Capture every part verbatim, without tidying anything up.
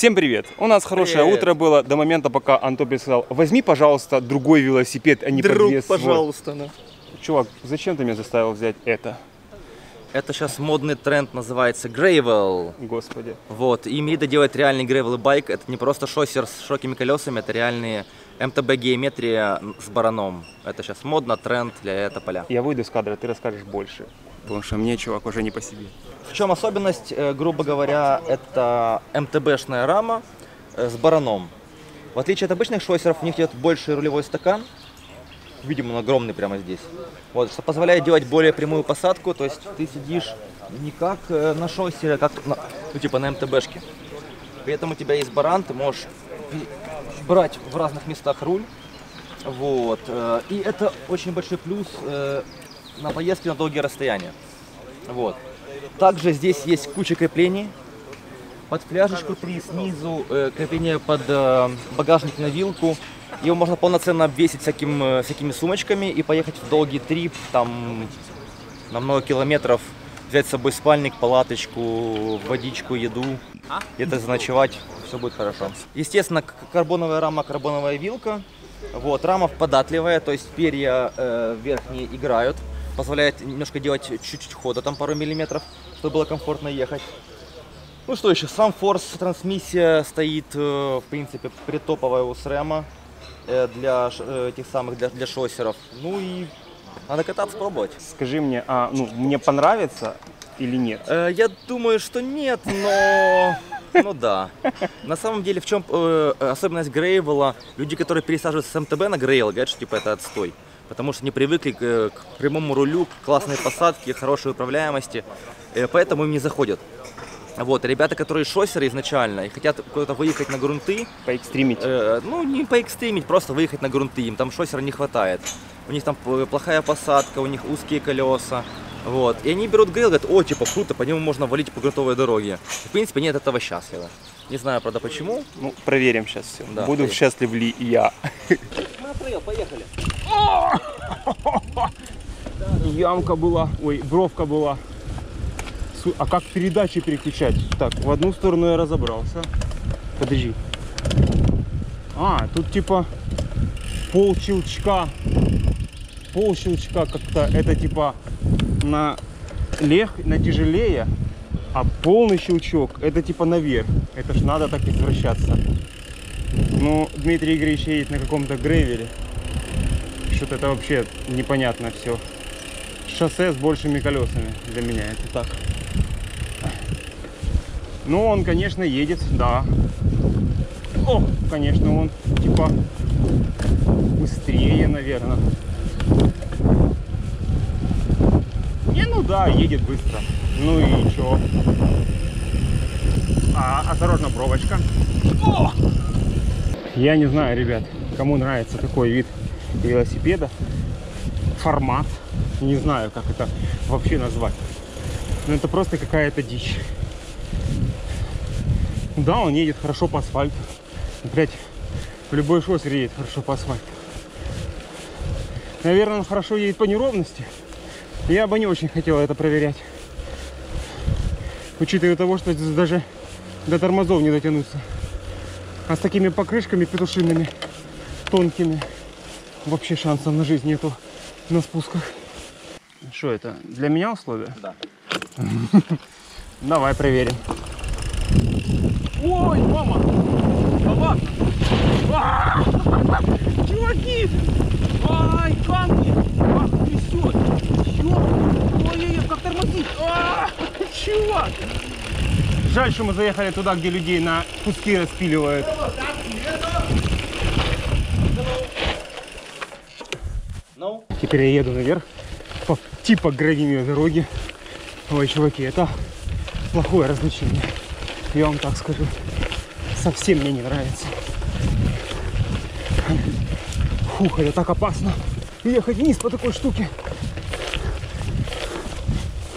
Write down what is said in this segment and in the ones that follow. Всем привет! У нас хорошее привет. утро было до момента, пока Антон сказал: возьми, пожалуйста, другой велосипед, а не Друг, подвес. пожалуйста. Вот. Чувак, зачем ты меня заставил взять это? Это сейчас модный тренд, называется грейвел. Господи. Вот, и Merida делает реальный грейвел байк. Это не просто шоссер с широкими колесами, это реальные эм тэ бэ геометрия с бараном. Это сейчас модно, тренд для этого поля. Я выйду из кадра, ты расскажешь больше. Потому что мне, чувак, уже не по себе. В чем особенность, грубо говоря, это эм тэ бэ-шная рама с бараном. В отличие от обычных шоссеров, у них идет больше рулевой стакан. Видимо, он огромный прямо здесь. Вот, что позволяет делать более прямую посадку. То есть ты сидишь не как на шоссере, а как на, ну, типа на эм тэ бэ-шке. При этом у тебя есть баран, ты можешь брать в разных местах руль. Вот. И это очень большой плюс на поездке на долгие расстояния. Вот. Также здесь есть куча креплений. Под фляжечку три снизу, крепление под багажник на вилку. Его можно полноценно обвесить всяким, всякими сумочками и поехать в долгий трип, там, на много километров, взять с собой спальник, палаточку, водичку, еду, где-то заночевать, все будет хорошо. Естественно, карбоновая рама, карбоновая вилка, вот, рама податливая, то есть перья э, верхние играют, позволяет немножко делать чуть-чуть хода, там пару миллиметров, чтобы было комфортно ехать. Ну что еще, сам форс, трансмиссия стоит, э, в принципе, притоповая у Срема. Для этих самых, для, для шоссеров. Ну и надо кататься, пробовать. Скажи мне, а ну, мне понравится или нет? Э, я думаю, что нет, но... Ну да. На самом деле, в чем э, особенность грейвела? Люди, которые пересаживаются с эм тэ бэ на грейвел, говорят, что типа это отстой. Потому что не привыкли к, к прямому рулю, к классной посадке, хорошей управляемости. Э, поэтому им не заходят. Вот, ребята, которые шоссеры изначально и хотят куда-то выехать на грунты. Поэкстримить. Э, ну, не поэкстримить, просто выехать на грунты. Им там шоссера не хватает. У них там плохая посадка, у них узкие колеса. Вот. И они берут грейвел, говорят: о, типа, круто, по нему можно валить по грунтовой дороге. И, в принципе, они от этого счастливы. Не знаю, правда, почему. Ну, проверим сейчас все. Да, буду проверим. Счастлив ли я. Смотрел, поехали. Ямка была, ой, бровка была. А как передачи переключать? Так, в одну сторону я разобрался. Подожди. А, тут типа пол щелчка. Пол щелчка как-то. Это типа на, лег, на тяжелее. А полный щелчок, это типа наверх. Это ж надо так извращаться. Ну, Дмитрий Игоревич едет на каком-то грейвеле. Что-то это вообще непонятно все. Шоссе с большими колесами для меня. Это так. Ну, он, конечно, едет, да. О, конечно, он, типа, быстрее, наверное. Не, ну да, едет быстро. Ну и чё? А, осторожно, бровочка. О! Я не знаю, ребят, кому нравится такой вид велосипеда. Формат. Не знаю, как это вообще назвать. Но это просто какая-то дичь. Да, он едет хорошо по асфальту. Блять, любой шоссер едет хорошо по асфальту. Наверное, он хорошо едет по неровности. Я бы не очень хотел это проверять. Учитывая того, что здесь даже до тормозов не дотянуться. А с такими покрышками петушиными, тонкими, вообще шансов на жизнь нету на спусках. Что это? Для меня условия? Да. Давай проверим. Ой, мама! Баба! А -а -а! Чуваки! Ай, камни! Ах, трясет! Чувак! Ой-ой-ой, как тормозит! А -а -а! Чувак! Жаль, что мы заехали туда, где людей на куски распиливают. No. Теперь я еду наверх по типа гравийной дороги. Ой, чуваки, это плохое развлечение. Я вам так скажу, совсем мне не нравится. Фух, это так опасно. Ехать вниз по такой штуке.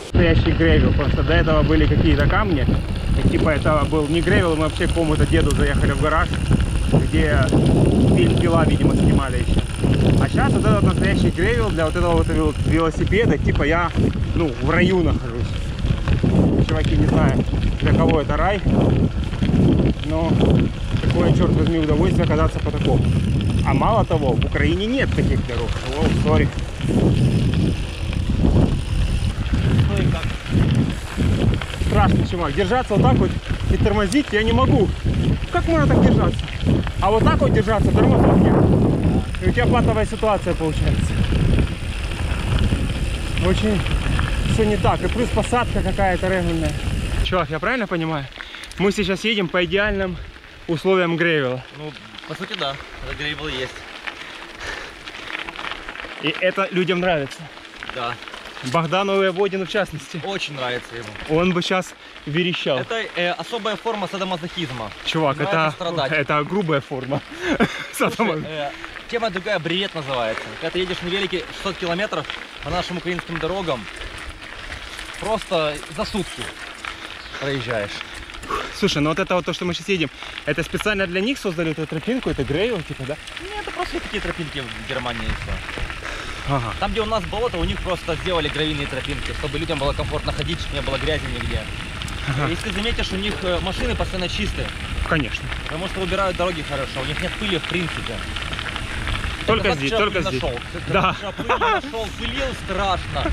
Настоящий грейвел. Просто до этого были какие-то камни. И, типа, это был не грейвел, мы вообще к кому-то деду заехали в гараж, где фильм «Пила», видимо, снимали еще. А сейчас вот этот настоящий грейвел для вот этого вот велосипеда, типа, я, ну, в раю нахожусь. Чуваки, не знаю, для кого это рай, но такое, черт возьми, удовольствие оказаться по такому. А мало того, в Украине нет таких дорог. О, сори. Страшный чумак. Держаться вот так вот и тормозить я не могу. Как можно так держаться? А вот так вот держаться, тормозов нет. И у тебя патовая ситуация получается. Очень все не так. И плюс посадка какая-то регульная. Чувак, я правильно понимаю? Мы сейчас едем по идеальным условиям грейвела. Ну, по сути, да. Это грейвел есть. И это людям нравится. Да. Богдану Эводину в частности. Очень нравится ему. Он бы сейчас верещал. Это э, особая форма садомазохизма. Чувак, это, это грубая форма. Слушай, э, тема другая, бред называется. Когда ты едешь на велике шестьсот километров по нашим украинским дорогам, просто за сутки проезжаешь. Слушай, ну вот это вот то, что мы сейчас едем, это специально для них создали эту тропинку, это грейвел типа, да? Нет, это просто такие тропинки в Германии и все. Ага. Там, где у нас болото, у них просто сделали гравийные тропинки, чтобы людям было комфортно ходить, чтобы не было грязи нигде. Ага. Если заметишь, у них машины постоянно чистые. Конечно. Потому что выбирают дороги хорошо, у них нет пыли в принципе. Только здесь, только здесь. Да. Пыль нашел, пылил страшно,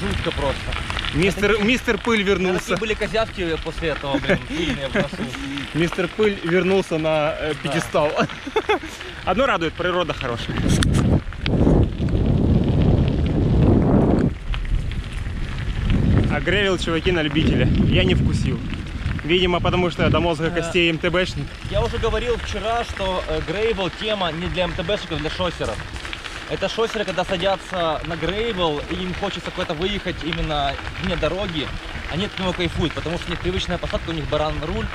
жутко просто. Мистер, мистер Пыль вернулся. Были козявки после этого, блин, пыльные в носу. Мистер Пыль вернулся на пьедестал. Одно радует, природа хорошая. А грейвел, чуваки, на любителя. Я не вкусил. Видимо, потому что я до мозга костей эм тэ бэшник. Я уже говорил вчера, что грейвел тема не для эм тэ бэшников, а для шоссеров. Это шоссеры, когда садятся на грейвел, и им хочется куда-то выехать именно вне дороги, они от него кайфуют, потому что у них привычная посадка, у них баран-руль,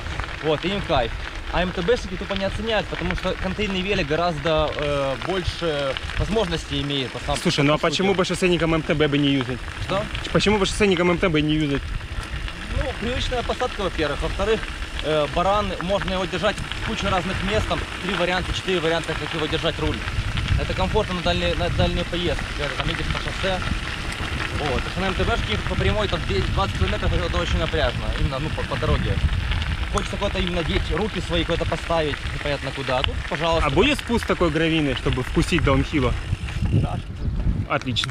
вот, и им кайф. А эм тэ бэшники тупо не оценяют, потому что контейнерный велик гораздо э, больше возможностей имеет. По Слушай, ну а сути. Почему бы шоссейникам эм тэ бэ бы не юзать? Что? Почему бы шоссейникам эм тэ бэ не юзать? Ну, привычная посадка, во-первых. Во-вторых, э, баран, можно его держать в кучу разных мест, там, три варианта, четыре варианта, как его держать руль. Это комфортно на дальние, на дальние поездки, там едешь на шоссе. Вот. На эм тэ бэшке по прямой, там, двадцать километров, это очень напряжно, именно, ну, по, по дороге. Хочется куда-то именно деть, руки свои куда-то поставить, непонятно куда. А тут, пожалуйста. А будет спуск такой гравийный, чтобы вкусить даунхилла? Да. Отлично.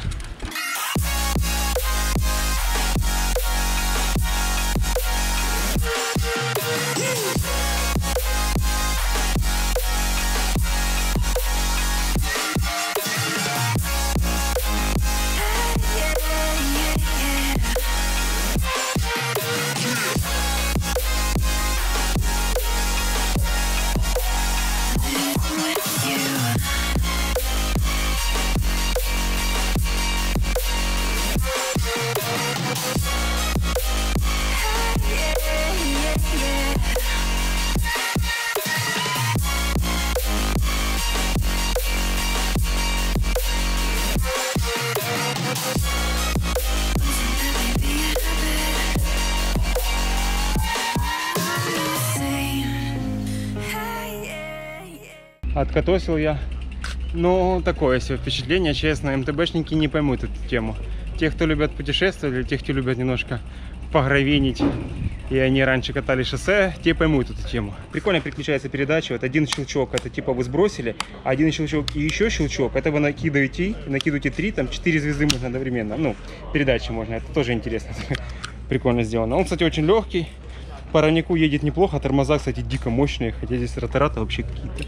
Откатосил я, но такое себе впечатление, честно, эм тэ бэшники не поймут эту тему. Те, кто любят путешествовать, или те, кто любят немножко погравинить, и они раньше катали шоссе, те поймут эту тему. Прикольно переключается передача, вот один щелчок, это типа вы сбросили, один щелчок и еще щелчок, это вы накидываете, накидываете три, там четыре звезды можно одновременно, ну, передачи можно, это тоже интересно, прикольно сделано. Он, кстати, очень легкий, по ровнику едет неплохо, тормоза, кстати, дико мощные, хотя здесь ротора-то вообще какие-то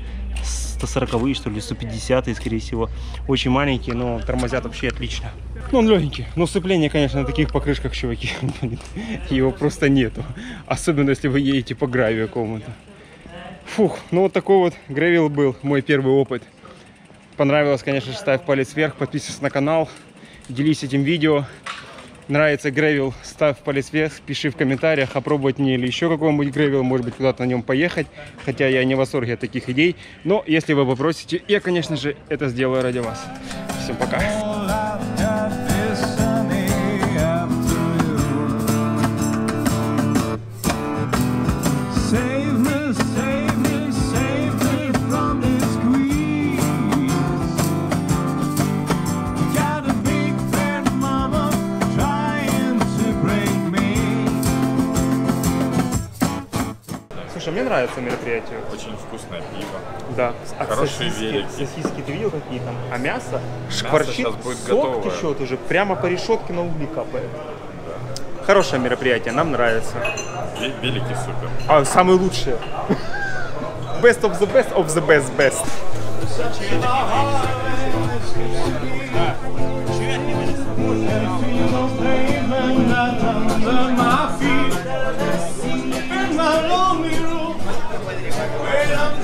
сто сороковые, что ли, сто пятидесятые, скорее всего. Очень маленькие, но тормозят вообще отлично. Ну, он легенький. Но сцепление, конечно, на таких покрышках, чуваки, его просто нету. Особенно, если вы едете по гравию какому-то. Фух, ну вот такой вот гравил был мой первый опыт. Понравилось, конечно, ставь палец вверх, подписывайся на канал, делись этим видео. Нравится грейвел, ставь палец вверх, пиши в комментариях, опробовать мне или еще какой-нибудь грейвел, может быть, куда-то на нем поехать, хотя я не в восторге от таких идей, но если вы попросите, я, конечно же, это сделаю ради вас. Всем пока! Мне нравится мероприятие. Очень вкусное пиво. Да. А хорошие велики. Сосиски ты видел какие там? А мясо? Шкварчит, сок течет уже, прямо по решетке на угли капает. Да. Хорошее мероприятие, нам нравится. Велики супер. А, самые лучшие. Best of the best of the best best. Спасибо.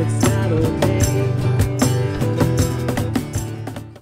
It's not okay.